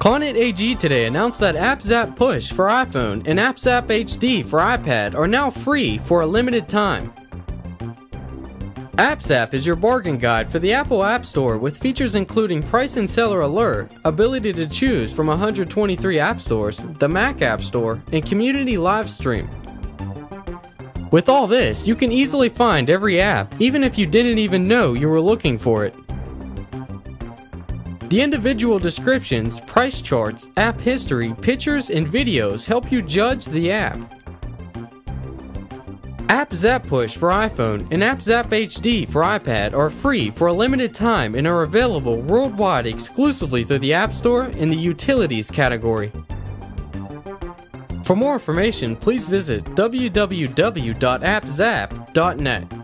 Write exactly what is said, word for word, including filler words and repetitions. ConIT A G today announced that AppZapp Push for iPhone and AppZapp H D for iPad are now free for a limited time. AppZapp is your bargain guide for the Apple App Store with features including price and seller alert, ability to choose from one hundred twenty-three app stores, the Mac App Store, and community live stream. With all this, you can easily find every app, even if you didn't even know you were looking for it. The individual descriptions, price charts, app history, pictures, and videos help you judge the app. AppZapp Push for iPhone and AppZapp H D for iPad are free for a limited time and are available worldwide exclusively through the App Store in the Utilities category. For more information, please visit w w w dot appzap dot net.